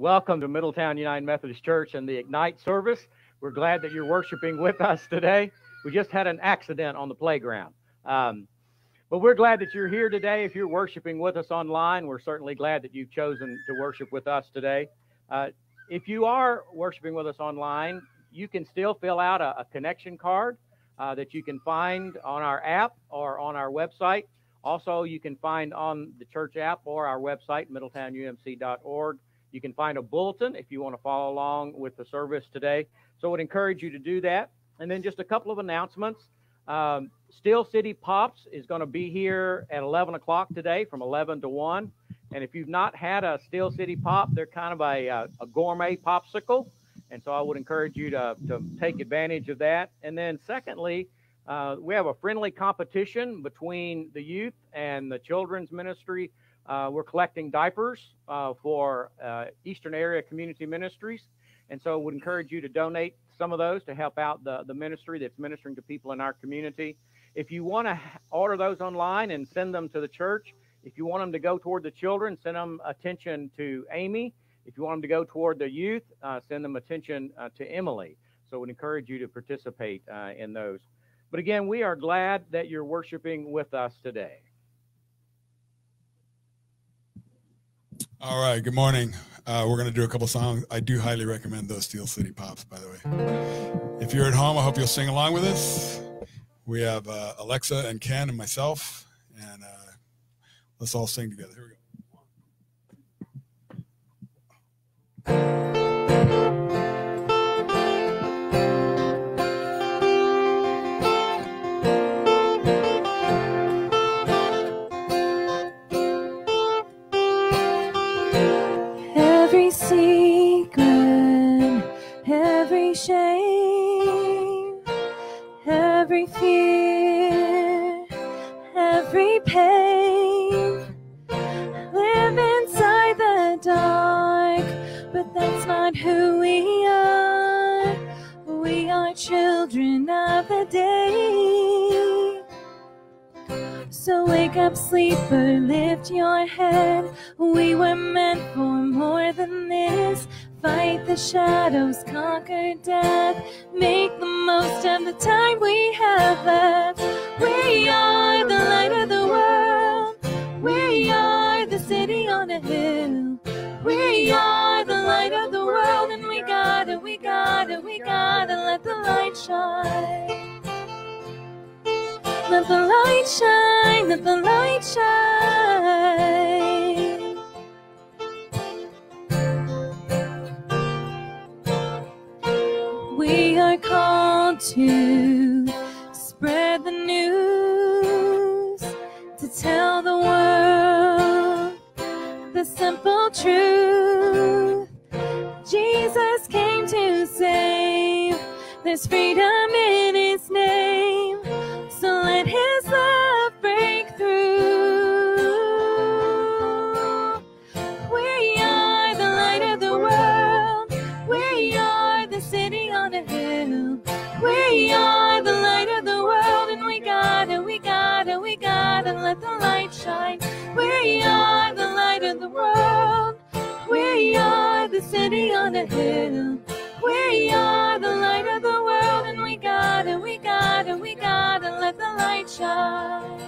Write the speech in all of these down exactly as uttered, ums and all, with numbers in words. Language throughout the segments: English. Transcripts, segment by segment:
Welcome to Middletown United Methodist Church and the Ignite service. We're glad that you're worshiping with us today. We just had an accident on the playground. Um, but we're glad that you're here today. If you're worshiping with us online, we're certainly glad that you've chosen to worship with us today. Uh, if you are worshiping with us online, you can still fill out a, a connection card uh, that you can find on our app or on our website. Also, you can find on the church app or our website, middletown u m c dot org. You can find a bulletin if you want to follow along with the service today. So I would encourage you to do that. And then just a couple of announcements. Um, Steel City Pops is going to be here at eleven o'clock today from eleven to one. And if you've not had a Steel City Pop, they're kind of a, a, a gourmet popsicle. And so I would encourage you to, to take advantage of that. And then secondly, uh, we have a friendly competition between the youth and the children's ministry. Uh, we're collecting diapers uh, for uh, Eastern Area Community Ministries, and so I would encourage you to donate some of those to help out the, the ministry that's ministering to people in our community. If you want to order those online and send them to the church, if you want them to go toward the children, send them attention to Amy. If you want them to go toward the youth, uh, send them attention uh, to Emily. So I would encourage you to participate uh, in those. But again, we are glad that you're worshiping with us today. All right, good morning. Uh, we're going to do a couple songs. I do highly recommend those Steel City Pops, by the way. If you're at home, I hope you'll sing along with us. We have uh, Alexa and Ken and myself, and uh, let's all sing together. Here we go. Secret, every shame, every fear, every pain, live inside the dark, but that's not who we are. We are children of the day. So wake up, sleeper, lift your head. We were meant for more than this. Fight the shadows, conquer death. Make the most of the time we have left. We are the light of the world. We are the city on a hill. We are the light of the world, and we gotta, we gotta, we gotta let the light shine. Let the light shine, let the light shine. We are called to spread the news, to tell the world the simple truth. Jesus came to save, there's freedom in his name. So let his love break through. We are the light of the world. We are the city on a hill. We are the light of the world, and we gotta, we gotta, we gotta let the light shine. We are the light of the world. We are the city on a hill. We are the light of the world, and we gotta, we gotta, we gotta let the light shine.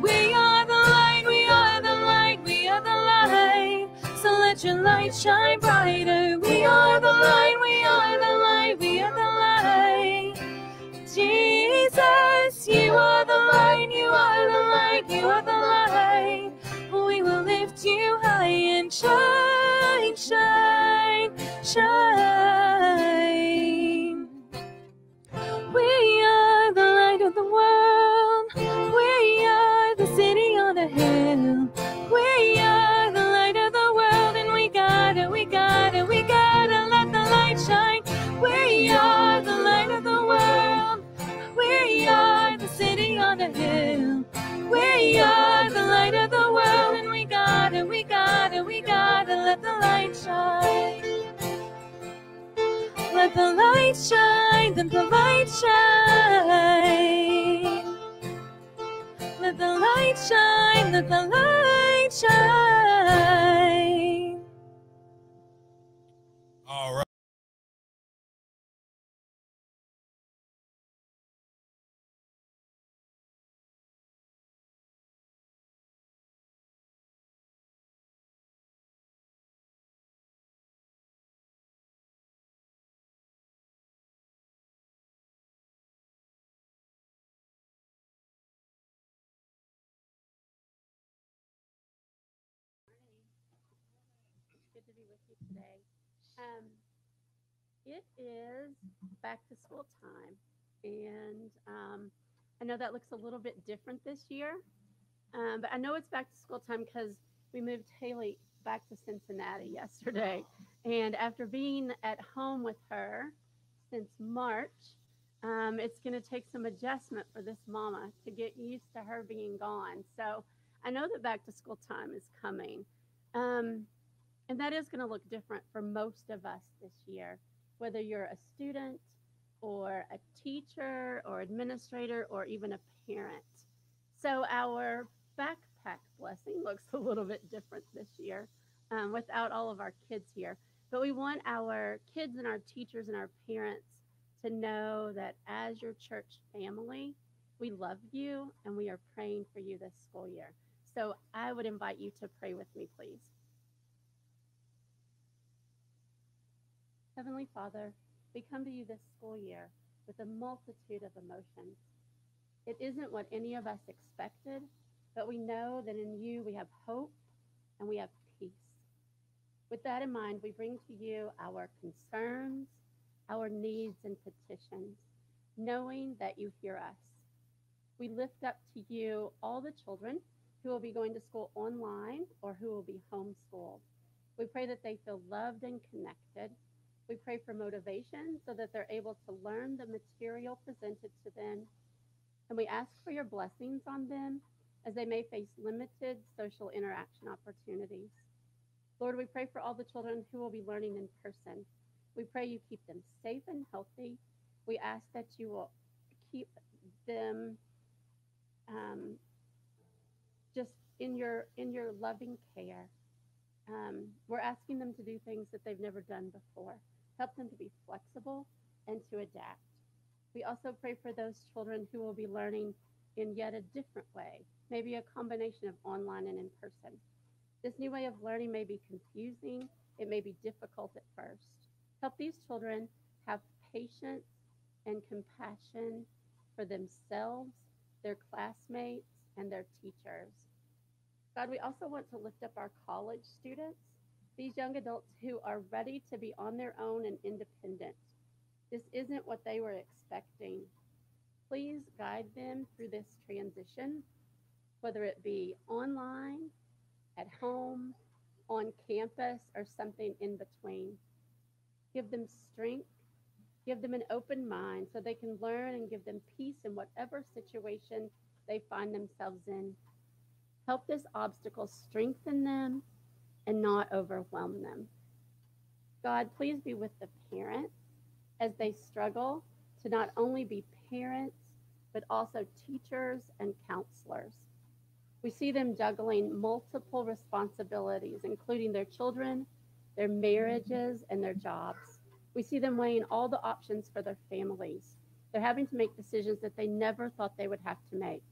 We are the light, we are the light, we are the light. So let your light shine brighter. We are the light, we are the light, we are the light. Jesus, you are the light, you are the light, you are the light. We will lift you high and shine, shine, shine. We are the light of the world. We are the city on a hill. We are the light of the world, and we gotta, we gotta, we gotta let the light shine. We are the light of the world. We are the city on a hill. We are the light of the world, and we gotta, we gotta, we gotta let the light shine. Let the light shine, let the light shine. Let the light shine, let the light shine. with you today. Um, it is back to school time, and um, I know that looks a little bit different this year, um, but I know it's back to school time because we moved Haley back to Cincinnati yesterday. And after being at home with her since March, um, it's going to take some adjustment for this mama to get used to her being gone. So I know that back to school time is coming. Um, and that is going to look different for most of us this year, whether you're a student or a teacher or administrator or even a parent. So our backpack blessing looks a little bit different this year um, without all of our kids here. But we want our kids and our teachers and our parents to know that as your church family, we love you and we are praying for you this school year. So I would invite you to pray with me, please. Heavenly Father, we come to you this school year with a multitude of emotions. It isn't what any of us expected, but we know that in you we have hope and we have peace. With that in mind, we bring to you our concerns, our needs and petitions, knowing that you hear us. We lift up to you all the children who will be going to school online or who will be homeschooled. We pray that they feel loved and connected. We pray for motivation so that they're able to learn the material presented to them. And we ask for your blessings on them as they may face limited social interaction opportunities. Lord, we pray for all the children who will be learning in person. We pray you keep them safe and healthy. We ask that you will keep them um, just in your in your loving care. Um, we're asking them to do things that they've never done before. Help them to be flexible and to adapt. We also pray for those children who will be learning in yet a different way, maybe a combination of online and in person. This new way of learning may be confusing. It may be difficult at first. Help these children have patience and compassion for themselves, their classmates, and their teachers. God, we also want to lift up our college students, these young adults who are ready to be on their own and independent. This isn't what they were expecting. Please guide them through this transition, whether it be online, at home, on campus, or something in between. Give them strength, give them an open mind so they can learn, and give them peace in whatever situation they find themselves in. Help this obstacle strengthen them and not overwhelm them. God, please be with the parents as they struggle to not only be parents, but also teachers and counselors. We see them juggling multiple responsibilities, including their children, their marriages, and their jobs. We see them weighing all the options for their families. They're having to make decisions that they never thought they would have to make.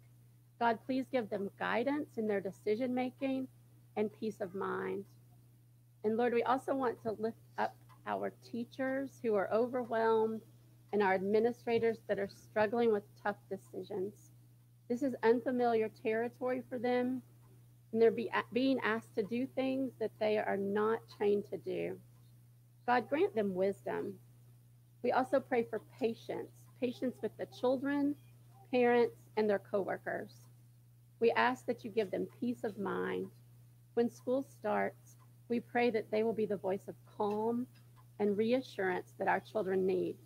God, please give them guidance in their decision-making and peace of mind. And Lord, we also want to lift up our teachers who are overwhelmed and our administrators that are struggling with tough decisions. This is unfamiliar territory for them, and they're be, being asked to do things that they are not trained to do. God, grant them wisdom. We also pray for patience, patience with the children, parents, and their coworkers. We ask that you give them peace of mind. When school starts, we pray that they will be the voice of calm and reassurance that our children need.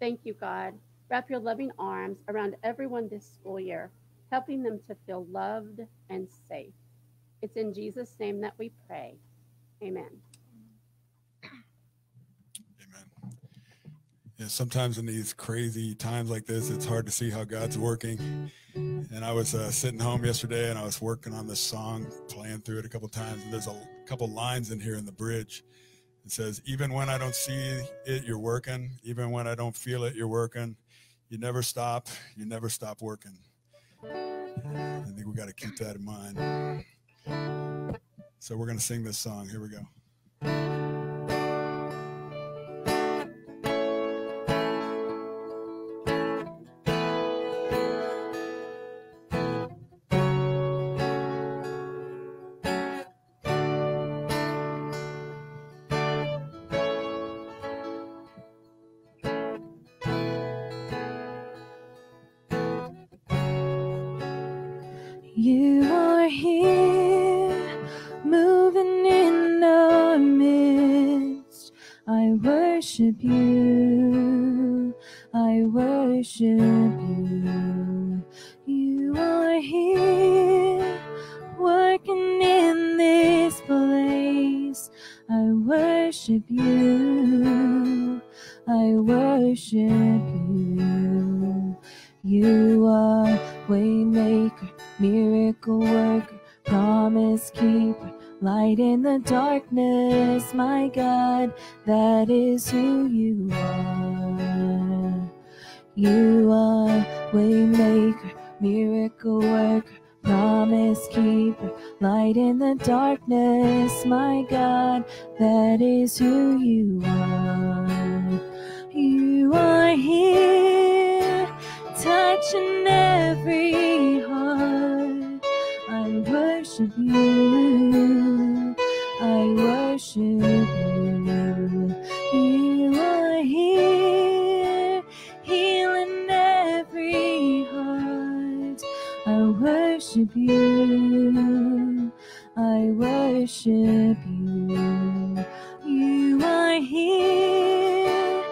Thank you, God. Wrap your loving arms around everyone this school year, helping them to feel loved and safe. It's in Jesus' name that we pray. Amen. Amen. Yeah, sometimes in these crazy times like this, it's hard to see how God's working. And I was uh, sitting home yesterday and I was working on this song, playing through it a couple times. And there's a couple lines in here in the bridge. It says, even when I don't see it, you're working. Even when I don't feel it, you're working. You never stop. You never stop working. I think we got to keep that in mind. So we're going to sing this song. Here we go. You are here, moving in our midst. I worship you, I worship you. You are here, working in this place. I worship you, I worship you. You are waymaker, miracle worker, promise keeper, light in the darkness, my God, that is who you are. You are waymaker, miracle worker, promise keeper, light in the darkness, my God, that is who you are. You are here, touching every heart. I worship you, I worship you. You are here, healing every heart. I worship you, I worship you. You are here,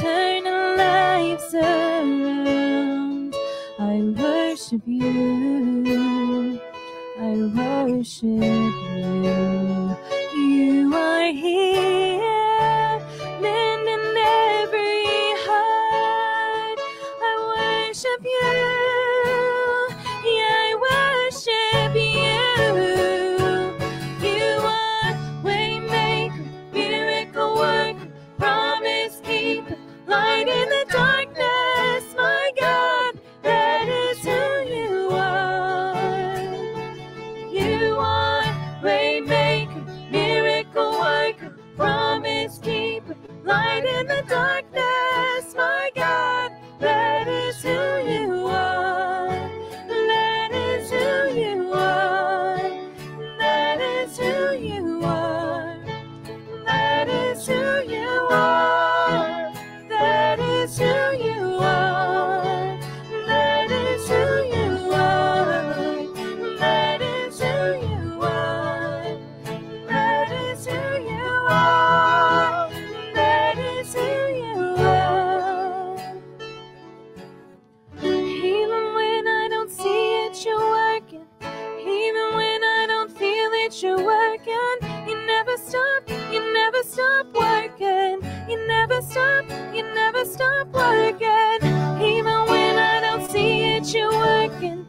turning lives around. I worship you, I worship you. You are here, mending every heart. I worship you, yeah, I worship you. You are waymaker, miracle worker, promise keeper, light in the darkness, my God, that is who you are. You are waymaker, miracle worker, promise keeper, light in the darkness, my God, that is who you are. That is who you are. That is who you are. That is who you are. That is who you are. That is who you are. That is who you are. That is who you are. That is who you are. Even when I don't see it, you're working. Even when I don't feel it, you're working. You never stop, you never stop working. You never stop, you never stop working. Even when I don't see it, you're working.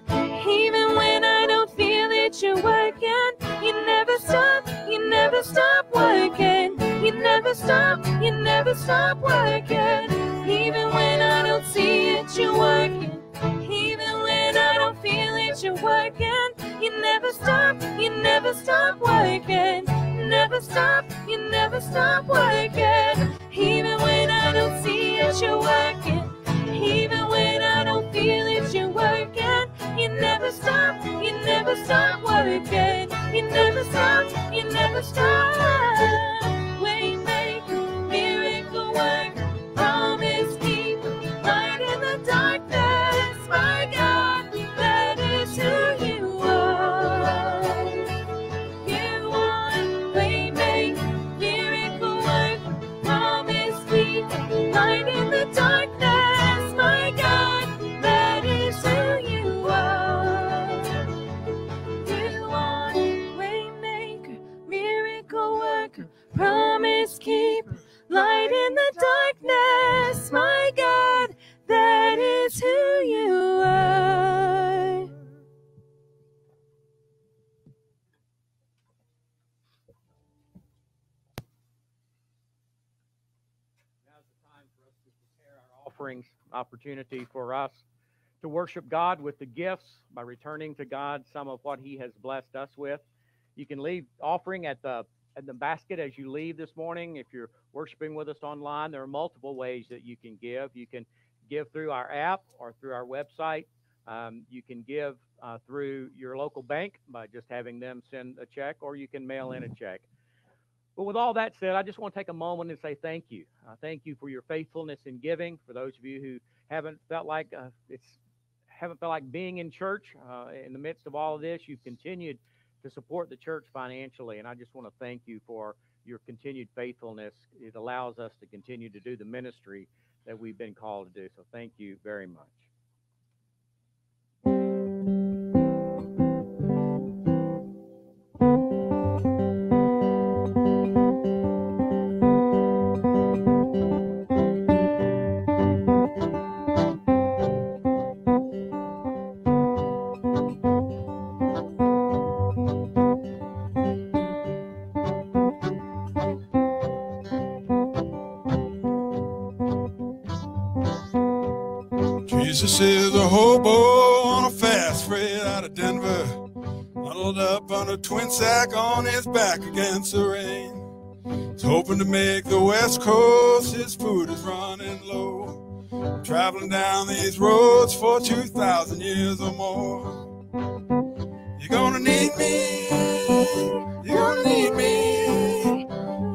Even when I don't feel it, you're working. You never stop, you never stop working. You never stop, you never stop working. Even when I don't see it, you're working. Even when I don't feel it, you're working. You never stop, you never stop working. Never stop, you never stop working. Even when I don't see it, you're working. Even when I don't feel it, you're working. You never stop, you never stop working. You never stop, you never stop. Waymaker, miracle worker, promise keeper, light in the darkness, my God, that is who you are. You are waymaker, miracle worker, promise keeper, light in the darkness, my God, that is who you are. You are waymaker, miracle worker, promise keeper, light in the darkness, my God, that is who you are. Now's the time for us to prepare our offerings, opportunity for us to worship God with the gifts by returning to God some of what he has blessed us with. You can leave offering at the in the basket as you leave this morning. If you're worshiping with us online, there are multiple ways that you can give. You can give through our app or through our website. Um, you can give uh, through your local bank by just having them send a check, or you can mail in a check. But with all that said, I just want to take a moment and say thank you. Uh, thank you for your faithfulness in giving. For those of you who haven't felt like uh, it's haven't felt like being in church uh, in the midst of all of this, you've continued to support the church financially, and I just want to thank you for your continued faithfulness. It allows us to continue to do the ministry that we've been called to do, so thank you very much. Jesus is a hobo on a fast freight out of Denver, huddled up on a twin sack on his back against the rain. He's hoping to make the West Coast, his food is running low. I'm traveling down these roads for two thousand years or more. You're gonna need me, you're gonna need me,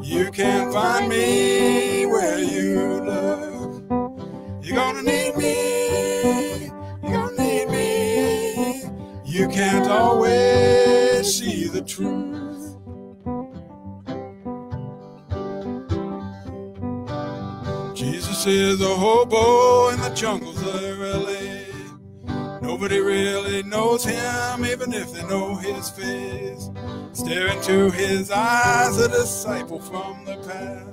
you can't find me where you love. You're gonna need me, you can't always see the truth. Jesus is a hobo in the jungles of L A. Nobody really knows him, even if they know his face. Stare into his eyes, a disciple from the past.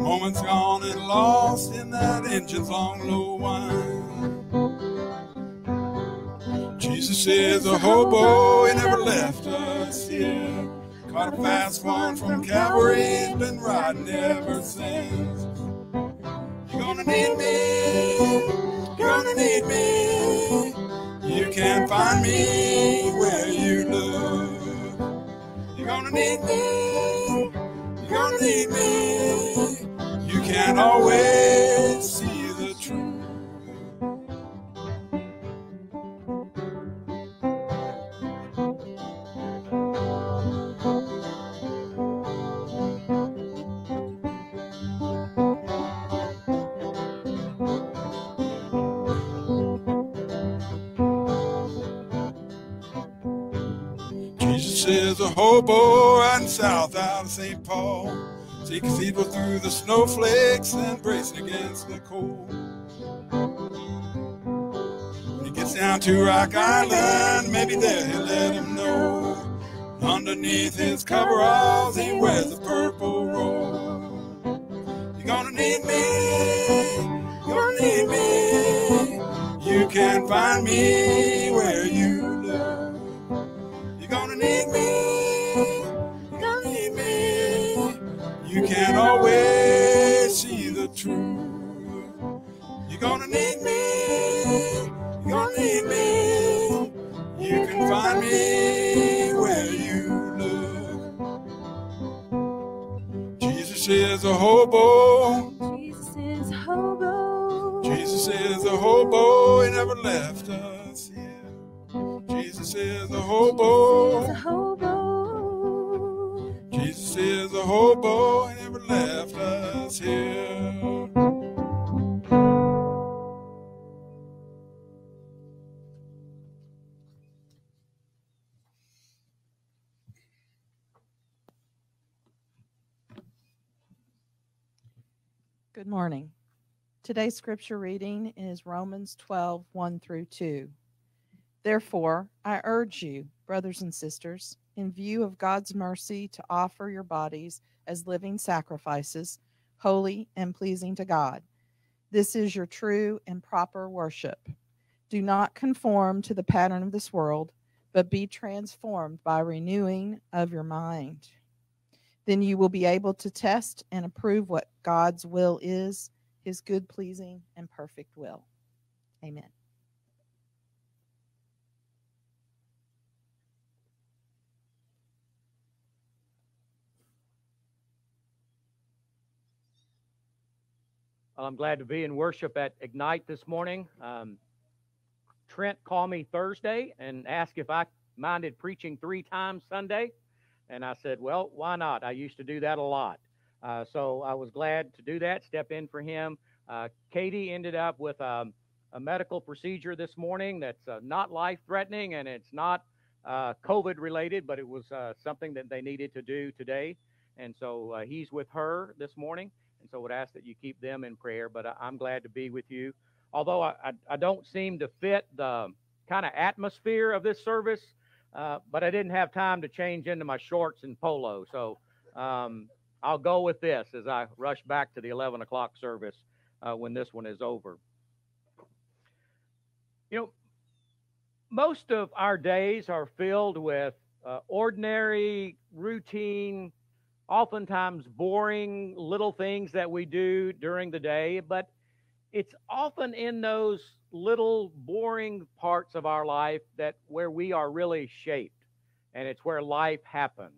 Moments gone and lost in that engine's long, low whine. Jesus is a hobo, he never left us here. Caught a fast one from Calvary, he's been riding ever since. You're gonna need me, you're gonna need me, you can't find me where you love. You're gonna need me, you're gonna need me, you can't always see. Hobo riding south out of Saint Paul, see cathedral through the snowflakes and bracing against the cold. When he gets down to Rock Island, maybe there he'll let him know. Underneath his coveralls, he wears a purple robe. You're gonna need me, you're gonna need me, you can't find me where you love. You're gonna need me, you can't always see the truth. You're gonna need me, you're gonna need me, you can find me where you look. Jesus is a hobo, Jesus is a hobo, Jesus is a hobo, he never left us here. Jesus is a hobo, Jesus is a hobo, Jesus is a hobo, he never left us here. Good morning. Today's scripture reading is Romans twelve, one through two. Therefore, I urge you, brothers and sisters, in view of God's mercy, to offer your bodies as living sacrifices, holy and pleasing to God. This is your true and proper worship. Do not conform to the pattern of this world, but be transformed by renewing of your mind. Then you will be able to test and approve what God's will is, his good, pleasing, and perfect will. Amen. Well, I'm glad to be in worship at Ignite this morning. Um, Trent called me Thursday and asked if I minded preaching three times Sunday, and I said, well, why not? I used to do that a lot, uh, so I was glad to do that, step in for him. Uh, Katie ended up with um, a medical procedure this morning that's uh, not life-threatening, and it's not uh, COVID-related, but it was uh, something that they needed to do today. And so uh, he's with her this morning, and so I would ask that you keep them in prayer. But I, I'm glad to be with you. Although I, I, I don't seem to fit the kind of atmosphere of this service, uh, but I didn't have time to change into my shorts and polo. So um, I'll go with this as I rush back to the eleven o'clock service uh, when this one is over. You know, most of our days are filled with uh, ordinary, routine, oftentimes boring little things that we do during the day, but it's often in those little boring parts of our life that where we are really shaped, and it's where life happens.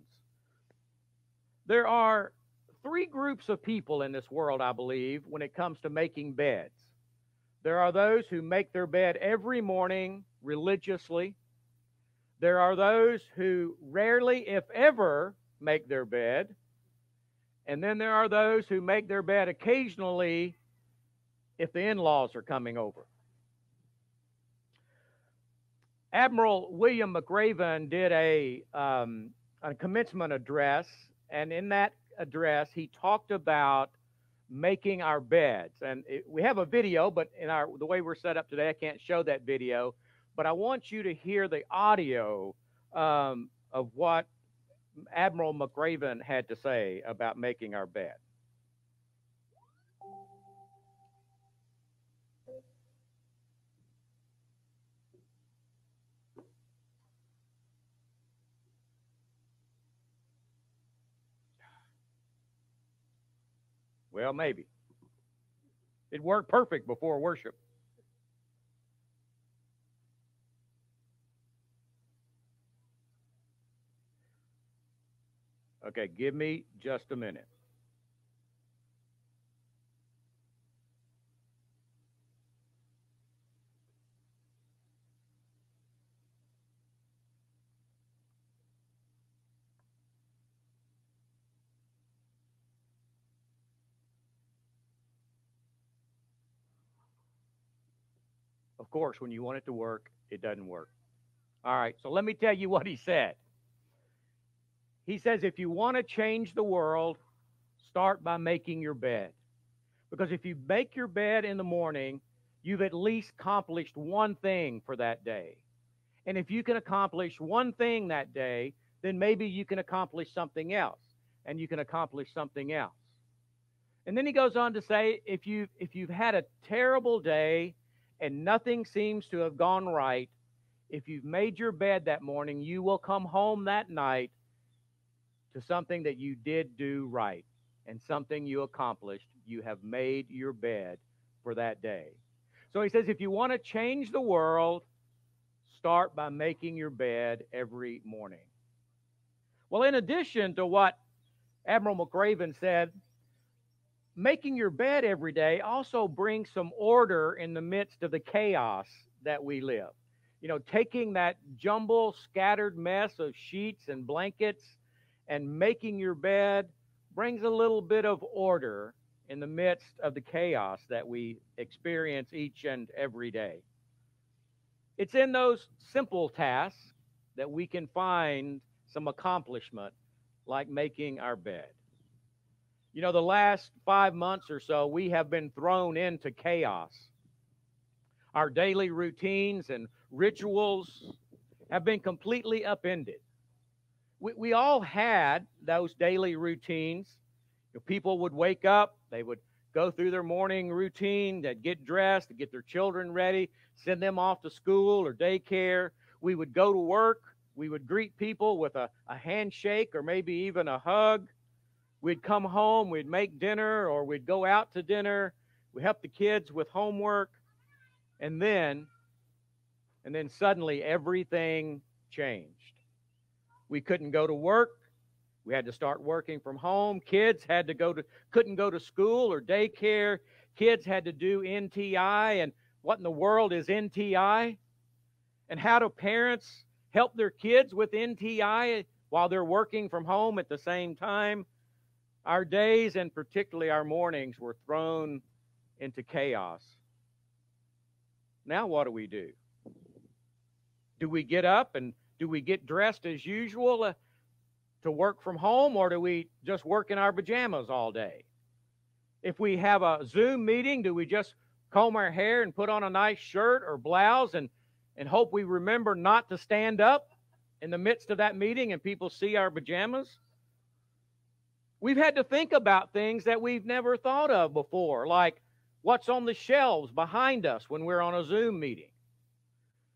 There are three groups of people in this world, I believe, when it comes to making beds. There are those who make their bed every morning religiously. There are those who rarely, if ever, make their bed. And then there are those who make their bed occasionally if the in-laws are coming over. Admiral William McRaven did a, um, a commencement address, and in that address he talked about making our beds. And it, we have a video, but in our the way we're set up today, I can't show that video. But I want you to hear the audio um, of what Admiral McRaven had to say about making our bed. Well, maybe. It worked perfect before worship. Okay, give me just a minute. Of course, when you want it to work, it doesn't work. All right, so let me tell you what he said. He says, if you want to change the world, start by making your bed. Because if you make your bed in the morning, you've at least accomplished one thing for that day. And if you can accomplish one thing that day, then maybe you can accomplish something else, and you can accomplish something else. And then he goes on to say, if you if you've had a terrible day, and nothing seems to have gone right, if you've made your bed that morning, you will come home that night to something that you did do right and something you accomplished. You have made your bed for that day. So he says, if you want to change the world, start by making your bed every morning. Well, in addition to what Admiral McRaven said, making your bed every day also brings some order in the midst of the chaos that we live. You know, taking that jumble, scattered mess of sheets and blankets and making your bed brings a little bit of order in the midst of the chaos that we experience each and every day. It's in those simple tasks that we can find some accomplishment, like making our bed. You know, the last five months or so, we have been thrown into chaos. Our daily routines and rituals have been completely upended. We, we all had those daily routines. You know, people would wake up, they would go through their morning routine, they'd get dressed, they'd get their children ready, send them off to school or daycare. We would go to work, we would greet people with a, a handshake or maybe even a hug. We'd come home, we'd make dinner, or we'd go out to dinner. We help the kids with homework. And then, and then suddenly everything changed. We couldn't go to work. We had to start working from home. Kids had to go to, couldn't go to school or daycare. Kids had to do N T I. And what in the world is N T I? And how do parents help their kids with N T I while they're working from home at the same time? Our days, and particularly our mornings, were thrown into chaos. Now what do we do? Do we get up and do we get dressed as usual to work from home, or do we just work in our pajamas all day? If we have a Zoom meeting, do we just comb our hair and put on a nice shirt or blouse and, and hope we remember not to stand up in the midst of that meeting and people see our pajamas? We've had to think about things that we've never thought of before, like what's on the shelves behind us when we're on a Zoom meeting.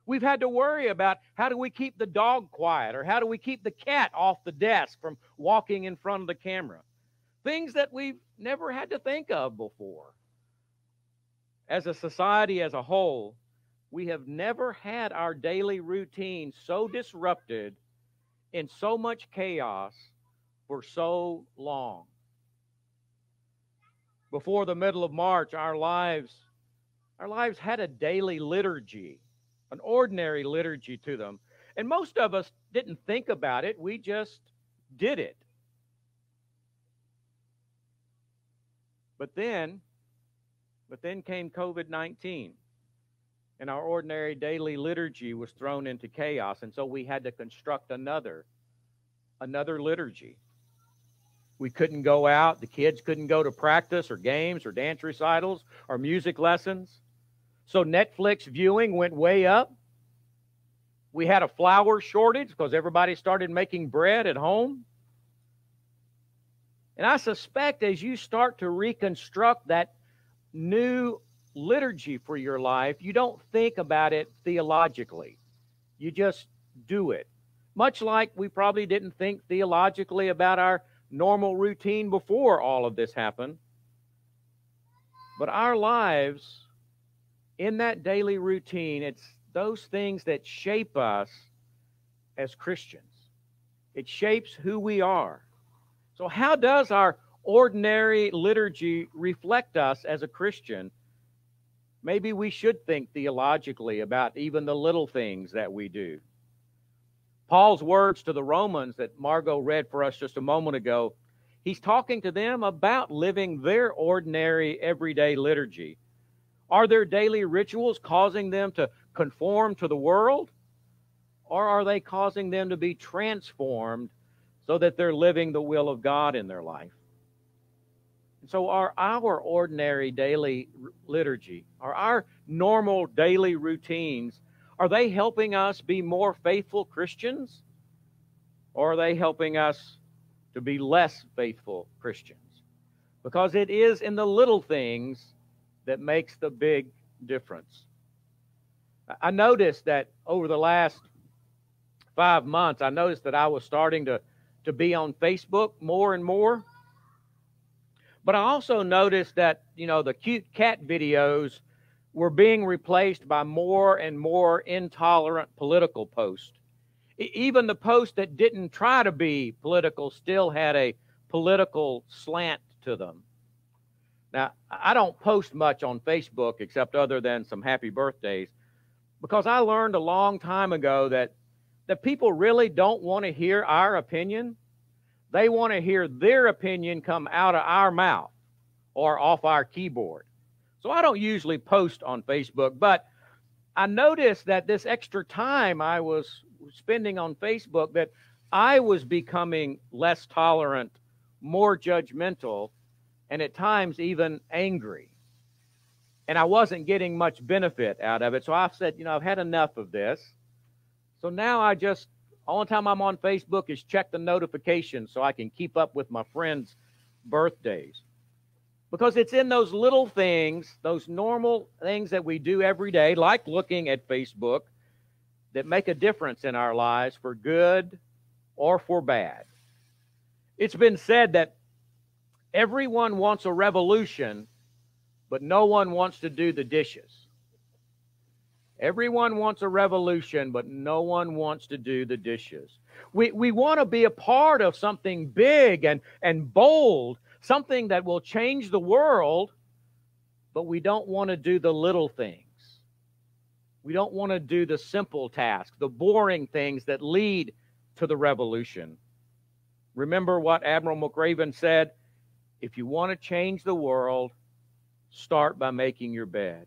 We've had to worry about how do we keep the dog quiet, or how do we keep the cat off the desk from walking in front of the camera. Things that we've never had to think of before. As a society as a whole, we have never had our daily routine so disrupted in so much chaos for so long. Before the middle of March, our lives, our lives had a daily liturgy, an ordinary liturgy to them. And most of us didn't think about it. We just did it. But then, but then came COVID nineteen, and our ordinary daily liturgy was thrown into chaos. And so we had to construct another, another liturgy. We couldn't go out. The kids couldn't go to practice or games or dance recitals or music lessons. So Netflix viewing went way up. We had a flour shortage because everybody started making bread at home. And I suspect as you start to reconstruct that new liturgy for your life, you don't think about it theologically. You just do it. Much like we probably didn't think theologically about our normal routine before all of this happened. But our lives in that daily routine, it's those things that shape us as Christians. It shapes who we are. So how does our ordinary liturgy reflect us as a Christian? Maybe we should think theologically about even the little things that we do. Paul's words to the Romans that Margot read for us just a moment ago, he's talking to them about living their ordinary everyday liturgy. Are their daily rituals causing them to conform to the world? Or are they causing them to be transformed so that they're living the will of God in their life? And so are our ordinary daily liturgy, are our normal daily routines, are they helping us be more faithful Christians? Or are they helping us to be less faithful Christians? Because it is in the little things that makes the big difference. I noticed that over the last five months, I noticed that I was starting to, to be on Facebook more and more. But I also noticed that, you know, the cute cat videos were being replaced by more and more intolerant political posts. Even the posts that didn't try to be political still had a political slant to them. Now, I don't post much on Facebook except other than some happy birthdays, because I learned a long time ago that the people really don't want to hear our opinion. They want to hear their opinion come out of our mouth or off our keyboard. So I don't usually post on Facebook, but I noticed that this extra time I was spending on Facebook, that I was becoming less tolerant, more judgmental, and at times even angry. And I wasn't getting much benefit out of it. So I've said, you know, I've had enough of this. So now I just, only time I'm on Facebook is check the notifications so I can keep up with my friends' birthdays. Because it's in those little things, those normal things that we do every day, like looking at Facebook, that make a difference in our lives for good or for bad. It's been said that everyone wants a revolution, but no one wants to do the dishes. Everyone wants a revolution, but no one wants to do the dishes. We, we want to be a part of something big and, and bold, something that will change the world, but we don't want to do the little things. We don't want to do the simple tasks, the boring things that lead to the revolution. Remember what Admiral McRaven said, if you want to change the world, start by making your bed.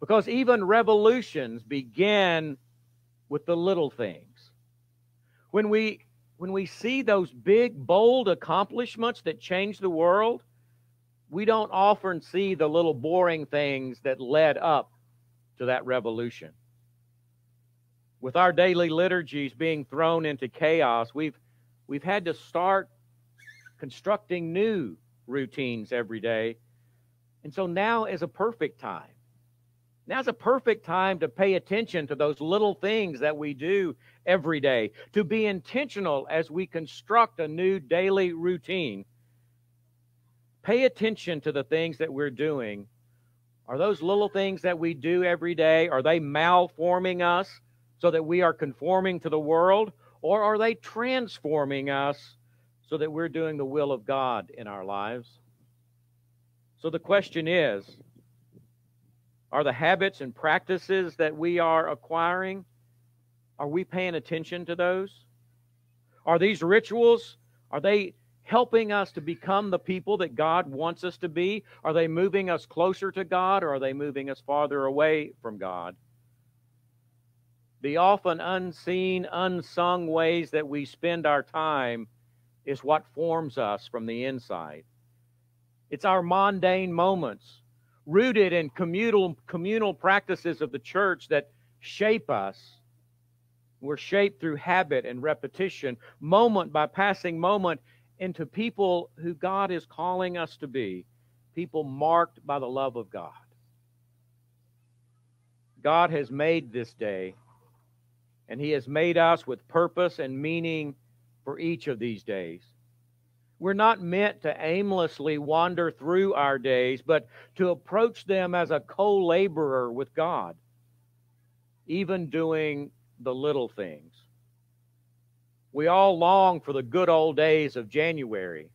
Because even revolutions begin with the little things. When we, when we see those big, bold accomplishments that change the world, we don't often see the little boring things that led up to that revolution. With our daily liturgies being thrown into chaos, we've, we've had to start constructing new routines every day. And so now is a perfect time. Now's a perfect time to pay attention to those little things that we do every day, to be intentional as we construct a new daily routine. Pay attention to the things that we're doing. Are those little things that we do every day, are they malforming us so that we are conforming to the world? Or are they transforming us so that we're doing the will of God in our lives? So the question is, are the habits and practices that we are acquiring, are we paying attention to those? Are these rituals, are they helping us to become the people that God wants us to be? Are they moving us closer to God, or are they moving us farther away from God? The often unseen, unsung ways that we spend our time is what forms us from the inside. It's our mundane moments, rooted in communal, communal practices of the church, that shape us. We're shaped through habit and repetition, moment by passing moment, into people who God is calling us to be, people marked by the love of God. God has made this day, and He has made us with purpose and meaning for each of these days. We're not meant to aimlessly wander through our days, but to approach them as a co-laborer with God, even doing the little things. We all long for the good old days of January,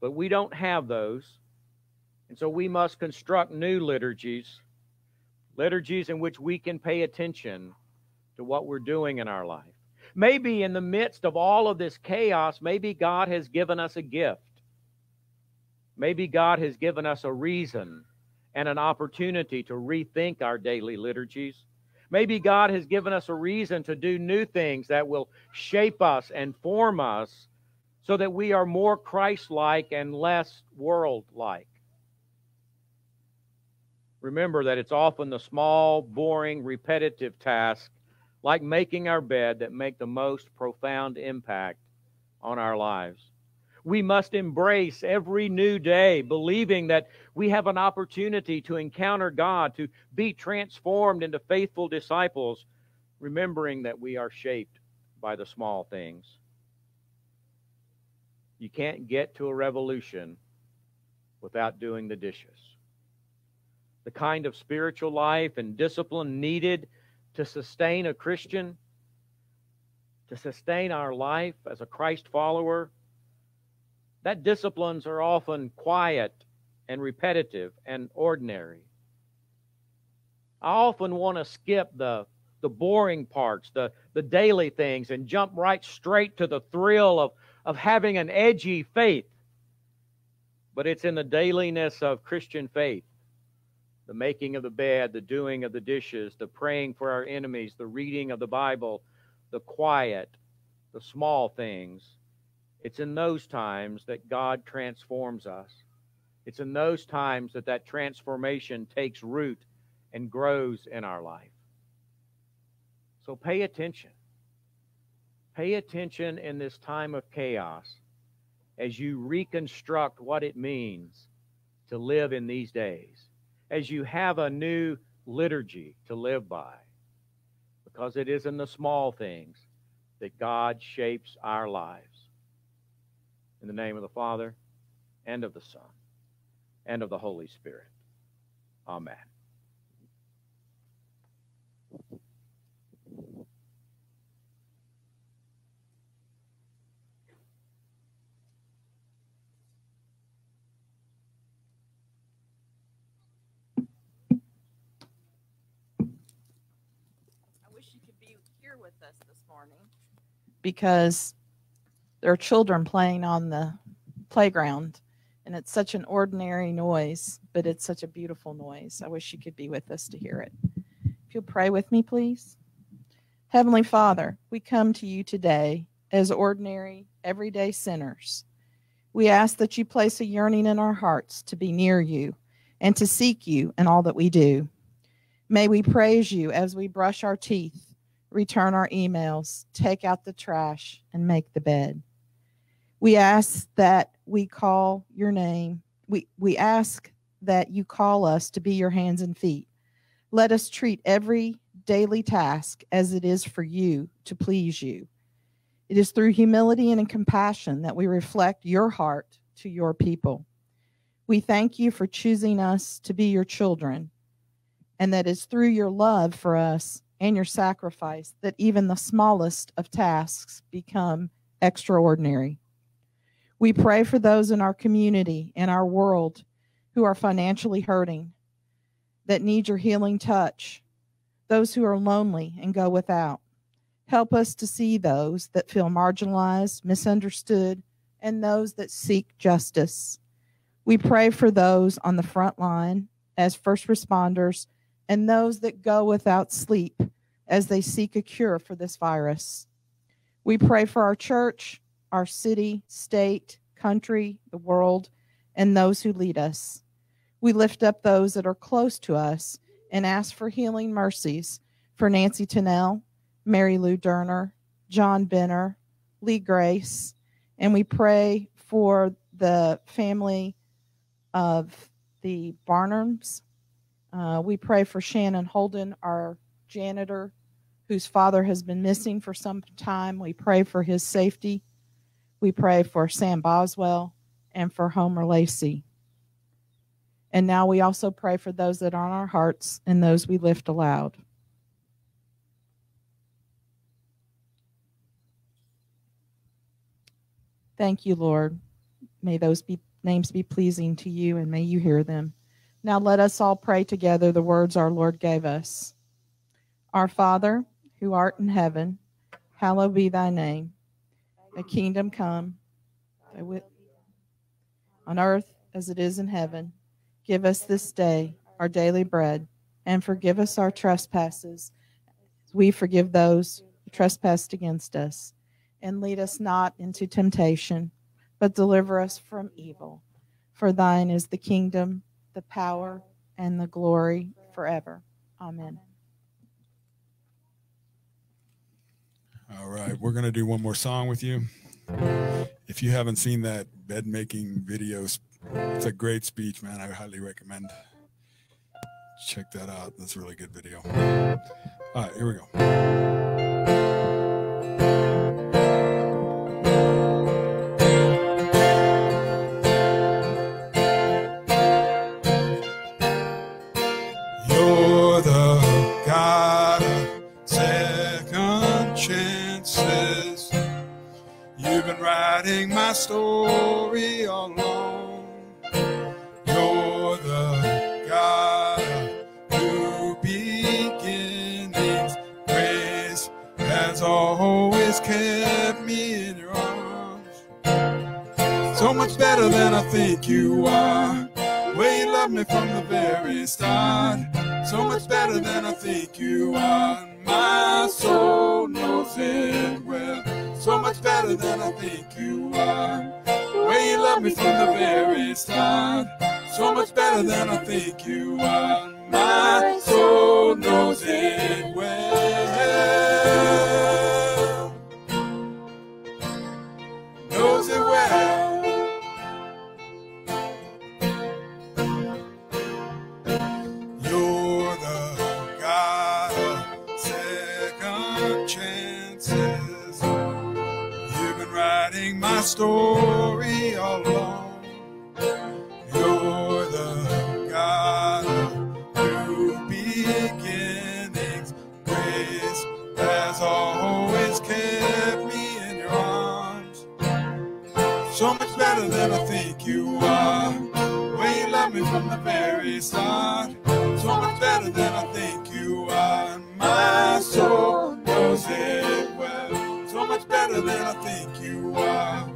but we don't have those, and so we must construct new liturgies, liturgies in which we can pay attention to what we're doing in our life. Maybe in the midst of all of this chaos, maybe God has given us a gift. Maybe God has given us a reason and an opportunity to rethink our daily liturgies. Maybe God has given us a reason to do new things that will shape us and form us so that we are more Christ-like and less world-like. Remember that it's often the small, boring, repetitive tasks like making our bed that make the most profound impact on our lives. We must embrace every new day, believing that we have an opportunity to encounter God, to be transformed into faithful disciples, remembering that we are shaped by the small things. You can't get to a revolution without doing the dishes. The kind of spiritual life and discipline needed to sustain a Christian, to sustain our life as a Christ follower, that disciplines are often quiet and repetitive and ordinary. I often want to skip the, the boring parts, the, the daily things, and jump right straight to the thrill of, of having an edgy faith. But it's in the dailiness of Christian faith, the making of the bed, the doing of the dishes, the praying for our enemies, the reading of the Bible, the quiet, the small things. It's in those times that God transforms us. It's in those times that that transformation takes root and grows in our life. So pay attention. Pay attention in this time of chaos as you reconstruct what it means to live in these days, as you have a new liturgy to live by, because it is in the small things that God shapes our lives. In the name of the Father, and of the Son, and of the Holy Spirit. Amen. Us this morning, because there are children playing on the playground And it's such an ordinary noise, but it's such a beautiful noise. I wish you could be with us to hear it. If you'll pray with me, please. Heavenly Father, we come to you today as ordinary, everyday sinners. We ask that you place a yearning in our hearts to be near you and to seek you in all that we do. May we praise you as we brush our teeth, return our emails, take out the trash, and make the bed. We ask that we call your name. We, we ask that you call us to be your hands and feet. Let us treat every daily task as it is for you to please you. It is through humility and in compassion that we reflect your heart to your people. We thank you for choosing us to be your children, and that it's through your love for us and your sacrifice that even the smallest of tasks become extraordinary. We pray for those in our community and our world who are financially hurting, that need your healing touch, those who are lonely and go without. Help us to see those that feel marginalized, misunderstood, and those that seek justice. We pray for those on the front line as first responders and those that go without sleep as they seek a cure for this virus. We pray for our church, our city, state, country, the world, and those who lead us. We lift up those that are close to us and ask for healing mercies for Nancy Tennell, Mary Lou Derner, John Benner, Lee Grace, and we pray for the family of the Barnums. Uh, we pray for Shannon Holden, our janitor, whose father has been missing for some time. We pray for his safety. We pray for Sam Boswell and for Homer Lacey. And now we also pray for those that are on our hearts and those we lift aloud. Thank you, Lord. May those be, names be pleasing to you, and may you hear them. Now let us all pray together the words our Lord gave us. Our Father, who art in heaven, hallowed be thy name. Thy kingdom come, thy will be done on earth as it is in heaven. Give us this day our daily bread, and forgive us our trespasses, as we forgive those who trespass against us. And lead us not into temptation, but deliver us from evil. For thine is the kingdom, the power, and the glory forever. Amen. All right, we're going to do one more song with you. If you haven't seen that bed-making video, it's a great speech, man. I highly recommend. Check that out. That's a really good video. All right, here we go. My story all alone. You're the God of new beginnings. Grace has always kept me in your arms. So much better than I think you are. Way you loved me from the very start. So much better than I think you are. My soul knows it well. So much better than I think you are. The way you love me from the very start. So much better than I think you are. My soul knows it well. Knows it well. You're the God of second chances. Writing my story all along. You're the God of new beginnings. Grace has always kept me in your arms. So much better than I think you are. The way you love me from the very start. So much better than I think you are. My soul knows it well. So much better than I think you are.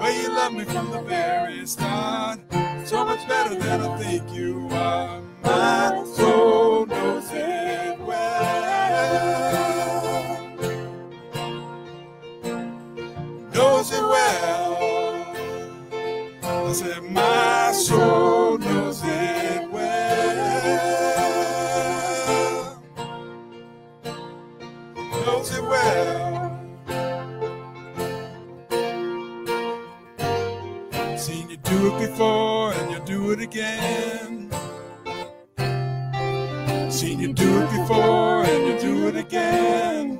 Way you love loved me from the very start, so much better than I think you are. My soul knows it well, knows it well. I said, my soul knows it well, knows it well. Do it before and you'll do it again. Seen you do it before and you do it again.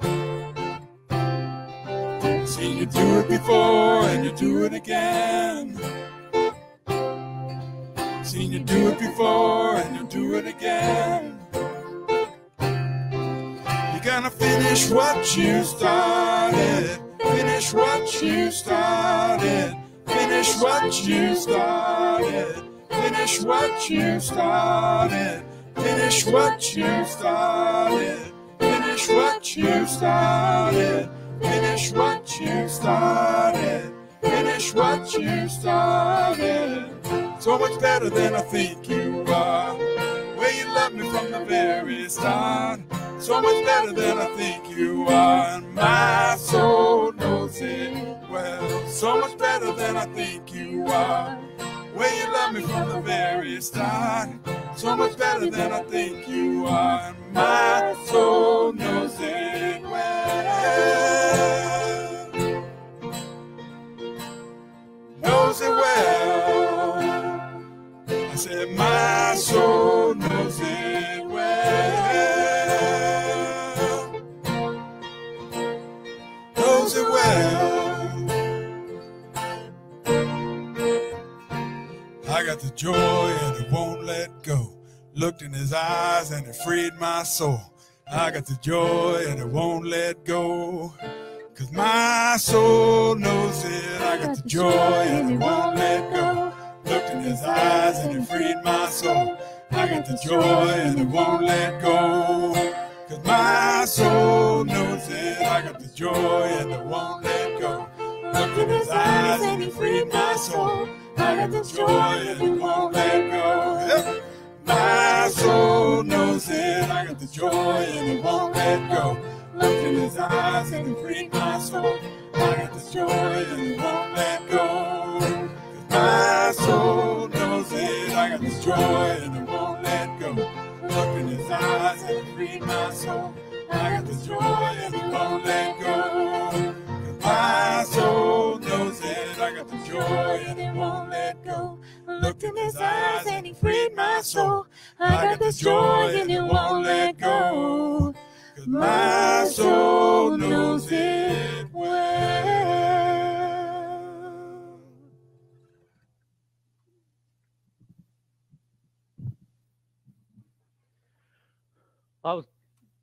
Seen you do it before and you do it again. Seen you do it before and you do it again. You're gonna finish what you started. Finish what you started. Finish what you started. Finish what you started. Finish what you started. Finish what you started. Finish what you started. Finish what you started. So much better than I think you are. Well, you loved me from the very start. So much better than I think you are. My soul knows it well. So much better than I think you are. Well, you love me from the very start. So much better than I think you are. My soul knows it well. Knows it well. I said, my soul knows it well. Knows it well. I got the joy and it won't let go. Looked in his eyes and it freed my soul. I got the joy and it won't let go, 'cause my soul knows it. I got the joy and it won't let go. Looked in his eyes and it freed my soul. I got the joy and it won't let go, 'cause my soul knows it. I got the joy and it won't let go. Looked in his eyes and it freed my soul. I got the joy and it won't let go. My soul knows it. I got the joy and it won't let go. Look in his eyes and it freed my soul. I got the joy and it won't let go. My soul knows it. I got the joy and it won't let go. Look in his eyes and it freed my soul. I got the joy and it won't let go. My soul knows it. I got the joy and it won't let go. I looked in his eyes and he freed my soul. I got the joy and it won't let go. 'Cause my soul knows it well. I was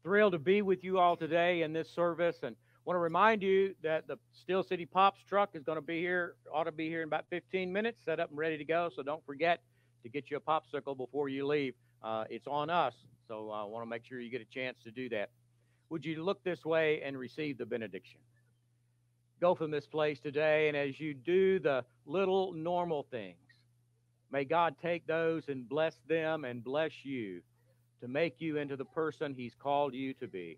thrilled to be with you all today in this service, and I want to remind you that the Steel City Pops truck is going to be here, ought to be here in about fifteen minutes, set up and ready to go. So don't forget to get you a popsicle before you leave. Uh, it's on us, so I want to make sure you get a chance to do that. Would you look this way and receive the benediction? Go from this place today, and as you do the little normal things, may God take those and bless them and bless you to make you into the person he's called you to be.